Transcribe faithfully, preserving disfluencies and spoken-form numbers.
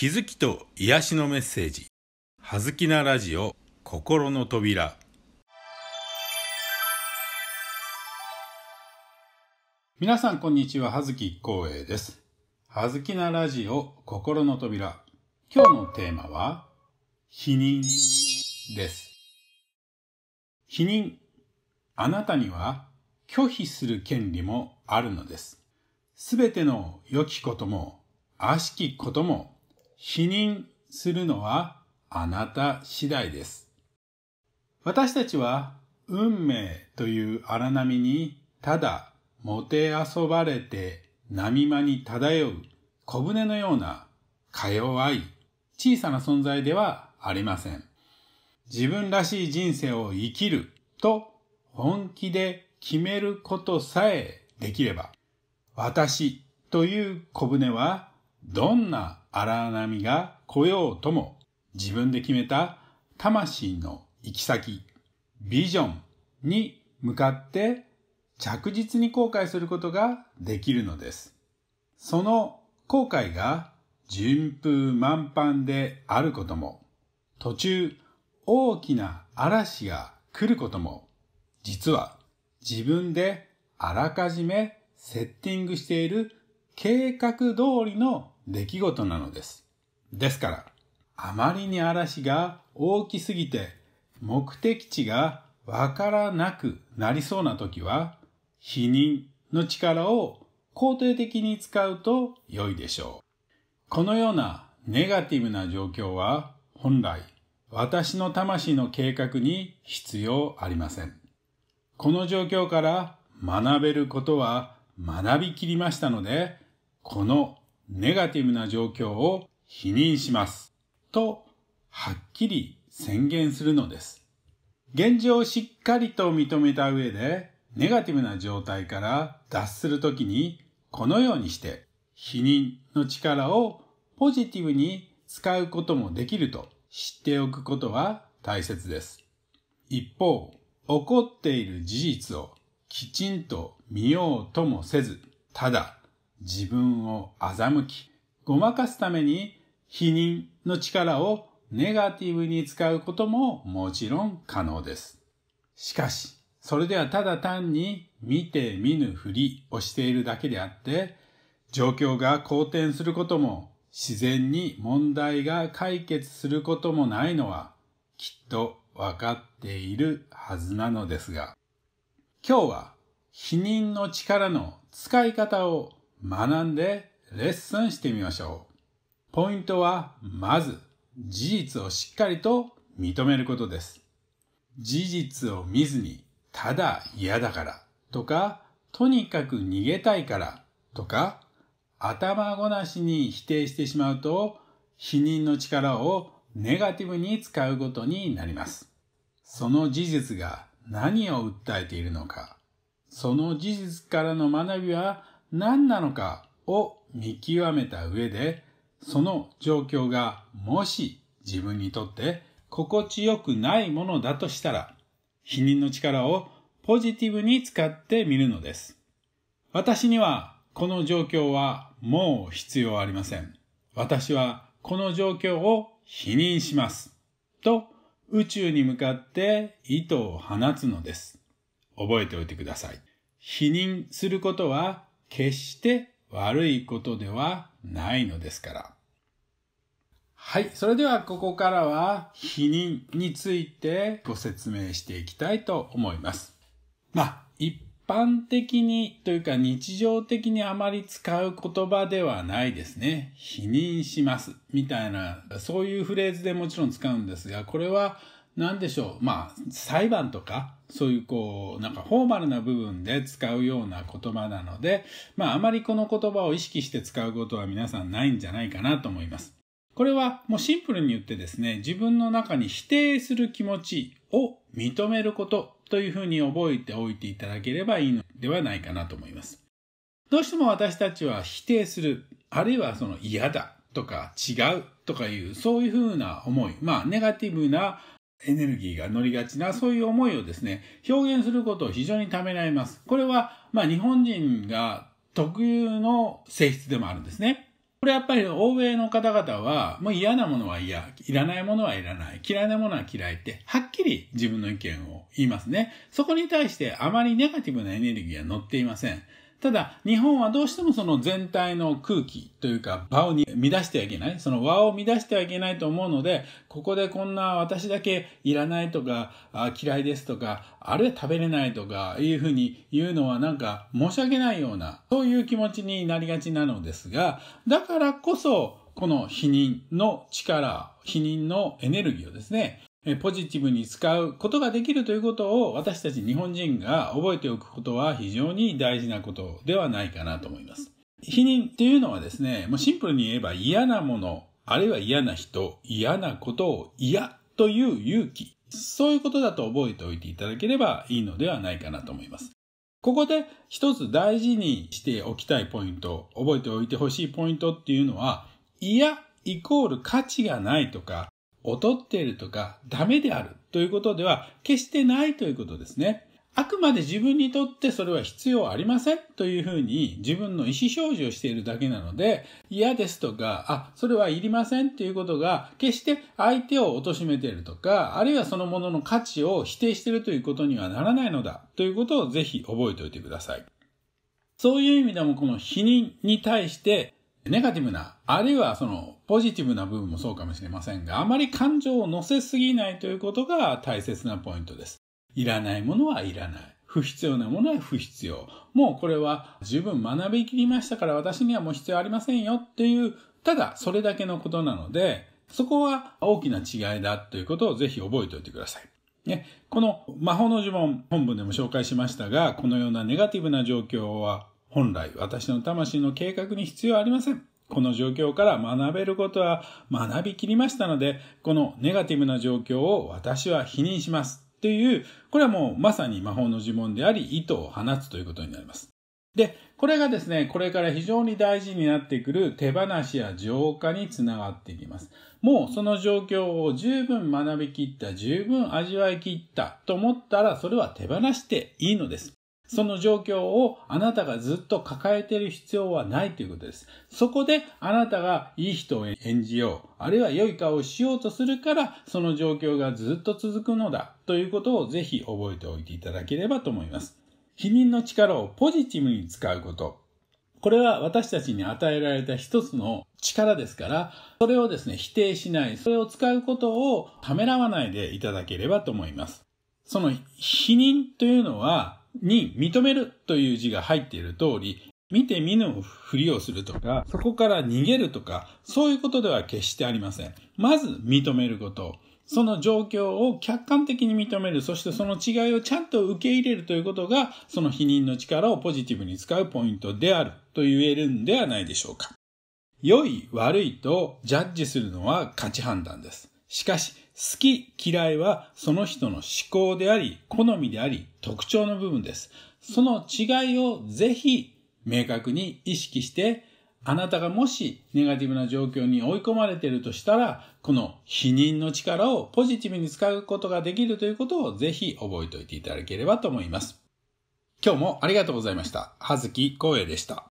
気づきと癒しのメッセージ、はずきなラジオ心の扉。皆さんこんにちは、はずき光栄です。はずきなラジオ心の扉、今日のテーマは否認です。否認、あなたには拒否する権利もあるのです。すべての良きことも悪しきことも否認するのはあなた次第です。私たちは運命という荒波にただもてあそばれて波間に漂う小舟のようなか弱い小さな存在ではありません。自分らしい人生を生きると本気で決めることさえできれば、私という小舟はどんな荒波が来ようとも、自分で決めた魂の行き先、ビジョンに向かって着実に航海することができるのです。その航海が順風満帆であることも、途中大きな嵐が来ることも、実は自分であらかじめセッティングしている計画通りの出来事なのです。ですから、あまりに嵐が大きすぎて目的地がわからなくなりそうな時は、否認の力を肯定的に使うと良いでしょう。このようなネガティブな状況は本来、私の魂の計画に必要ありません。この状況から学べることは学びきりましたので、このネガティブな状況を否認しますとはっきり宣言するのです。現状をしっかりと認めた上で、ネガティブな状態から脱するときに、このようにして否認の力をポジティブに使うこともできると知っておくことは大切です。一方、起こっている事実をきちんと見ようともせず、ただ自分を欺き、ごまかすために否認の力をネガティブに使うことももちろん可能です。しかし、それではただ単に見て見ぬふりをしているだけであって、状況が好転することも、自然に問題が解決することもないのは、きっとわかっているはずなのですが、今日は否認の力の使い方を学んでレッスンしてみましょう。ポイントは、まず事実をしっかりと認めることです。事実を見ずに、ただ嫌だからとか、とにかく逃げたいからとか、頭ごなしに否定してしまうと、否認の力をネガティブに使うことになります。その事実が何を訴えているのか、その事実からの学びは何なのかを見極めた上で、その状況がもし自分にとって心地よくないものだとしたら、否認の力をポジティブに使ってみるのです。私にはこの状況はもう必要ありません。私はこの状況を否認します。と宇宙に向かって糸を放つのです。覚えておいてください。否認することは決して悪いことではないのですから。はい、それではここからは否認についてご説明していきたいと思います。まあ、一般的にというか日常的にあまり使う言葉ではないですね。否認しますみたいな、そういうフレーズでもちろん使うんですが、これは何でしょう、まあ裁判とかそういうこうなんかフォーマルな部分で使うような言葉なので、まああまりこの言葉を意識して使うことは皆さんないんじゃないかなと思います。これはもうシンプルに言ってですね、自分の中に否定する気持ちを認めることというふうに覚えておいていただければいいのではないかなと思います。どうしても私たちは否定する、あるいはその嫌だとか違うとかいうそういうふうな思い、まあネガティブなエネルギーが乗りがちな、そういう思いをですね、表現することを非常にためらいます。これは、まあ日本人が特有の性質でもあるんですね。これやっぱり欧米の方々はもう嫌なものは嫌、いらないものはいらない、嫌いなものは嫌いってはっきり自分の意見を言いますね。そこに対してあまりネガティブなエネルギーは乗っていません。ただ日本はどうしてもその全体の空気というか場を乱してはいけない、その和を乱してはいけないと思うので、ここでこんな私だけいらないとか嫌いですとか、あるいは食べれないとかいうふうに言うのはなんか申し訳ないような、そういう気持ちになりがちなのですが、だからこそこの否認の力、否認のエネルギーをですね、ポジティブに使うことができるということを、私たち日本人が覚えておくことは非常に大事なことではないかなと思います。否認っていうのはですね、もうシンプルに言えば嫌なもの、あるいは嫌な人、嫌なことを嫌という勇気、そういうことだと覚えておいていただければいいのではないかなと思います。ここで一つ大事にしておきたいポイント、覚えておいてほしいポイントっていうのは、嫌イコール価値がないとか、劣っているとかダメであるということでは決してないということですね。あくまで自分にとってそれは必要ありませんというふうに自分の意思表示をしているだけなので、嫌ですとか、あ、それはいりませんということが決して相手を貶めているとか、あるいはそのものの価値を否定しているということにはならないのだということをぜひ覚えておいてください。そういう意味でもこの否認に対してネガティブな、あるいはそのポジティブな部分もそうかもしれませんが、あまり感情を乗せすぎないということが大切なポイントです。いらないものはいらない。不必要なものは不必要。もうこれは十分学びきりましたから私にはもう必要ありませんよっていう、ただそれだけのことなので、そこは大きな違いだということをぜひ覚えておいてください。ね、この魔法の呪文、本文でも紹介しましたが、このようなネガティブな状況は本来私の魂の計画に必要ありません。この状況から学べることは学びきりましたので、このネガティブな状況を私は否認しますという、これはもうまさに魔法の呪文であり、糸を放つということになります。で、これがですね、これから非常に大事になってくる手放しや浄化につながっていきます。もうその状況を十分学びきった、十分味わいきったと思ったら、それは手放していいのです。その状況をあなたがずっと抱えている必要はないということです。そこであなたがいい人を演じよう、あるいは良い顔をしようとするから、その状況がずっと続くのだということをぜひ覚えておいていただければと思います。否認の力をポジティブに使うこと。これは私たちに与えられた一つの力ですから、それをですね、否定しない、それを使うことをためらわないでいただければと思います。その否認というのは、に認めるという字が入っている通り、見て見ぬふりをするとか、そこから逃げるとか、そういうことでは決してありません。まず認めること。その状況を客観的に認める、そしてその違いをちゃんと受け入れるということが、その否認の力をポジティブに使うポイントであると言えるんではないでしょうか。良い悪いとジャッジするのは価値判断です。しかし、好き嫌いはその人の思考であり、好みであり、特徴の部分です。その違いをぜひ明確に意識して、あなたがもしネガティブな状況に追い込まれているとしたら、この否認の力をポジティブに使うことができるということをぜひ覚えておいていただければと思います。今日もありがとうございました。葉月光栄でした。